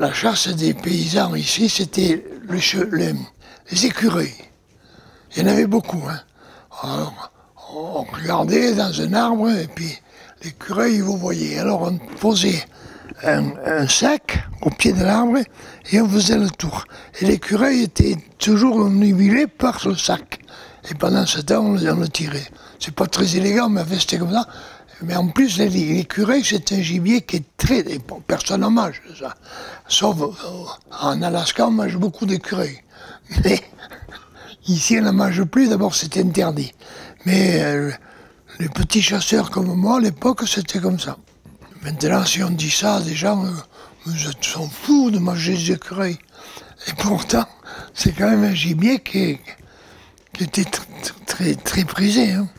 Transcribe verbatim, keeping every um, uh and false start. la chasse des paysans ici, c'était le, le, les écureuils. Il y en avait beaucoup. Hein. Alors, on regardait dans un arbre et puis l'écureuil, vous voyez. Alors on posait un, un sac au pied de l'arbre et on faisait le tour. Et l'écureuil était toujours omnibulé par le sac. Et pendant ce temps, on, on le tirait. C'est pas très élégant, mais c'était comme ça. Mais en plus, l'écureuil, c'est un gibier qui est très... Personne n'en mange, ça. Sauf en Alaska, on mange beaucoup d'écureuils. Mais ici, on n'en mange plus. D'abord, c'est interdit. Mais euh, les petits chasseurs comme moi, à l'époque, c'était comme ça. Maintenant, si on dit ça, des gens euh, sont fous de manger des écureuils. Et pourtant, c'est quand même un gibier qui, qui était très, très, très prisé. Hein.